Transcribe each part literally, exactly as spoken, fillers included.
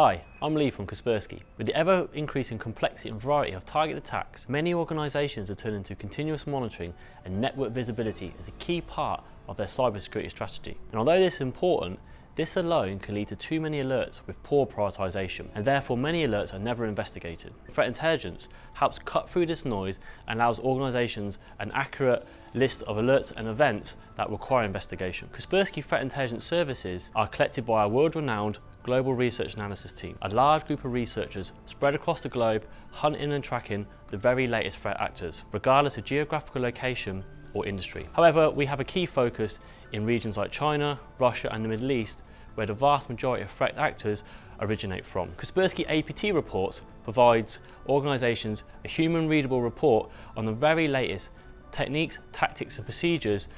Hi, I'm Lee from Kaspersky. With the ever-increasing complexity and variety of target attacks, many organisations are turning to continuous monitoring and network visibility as a key part of their cybersecurity strategy. And although this is important, this alone can lead to too many alerts with poor prioritisation, and therefore many alerts are never investigated. Threat intelligence helps cut through this noise and allows organisations an accurate list of alerts and events that require investigation. Kaspersky Threat Intelligence Services are collected by our world-renowned global research analysis team, a large group of researchers spread across the globe hunting and tracking the very latest threat actors, regardless of geographical location or industry. However, we have a key focus in regions like China, Russia and the Middle East, where the vast majority of threat actors originate from. Kaspersky A P T Reports provides organisations a human readable report on the very latest techniques, tactics and procedures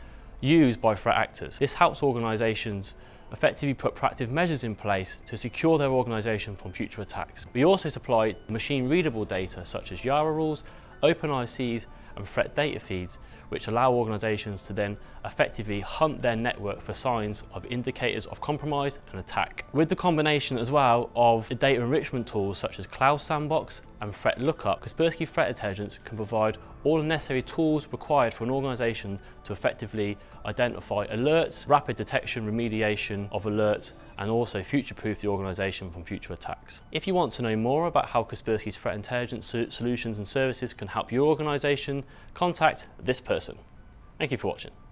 used by threat actors. This helps organisations effectively put proactive measures in place to secure their organisation from future attacks. We also supply machine readable data such as Yara rules, open I Cs and threat data feeds, which allow organisations to then effectively hunt their network for signs of indicators of compromise and attack. With the combination as well of the data enrichment tools such as Cloud Sandbox and Threat Lookup, Kaspersky Threat Intelligence can provide all the necessary tools required for an organisation to effectively identify alerts, rapid detection, remediation of alerts, and also future-proof the organisation from future attacks. If you want to know more about how Kaspersky's Threat Intelligence solutions and services can help your organisation, contact this person. Thank you for watching.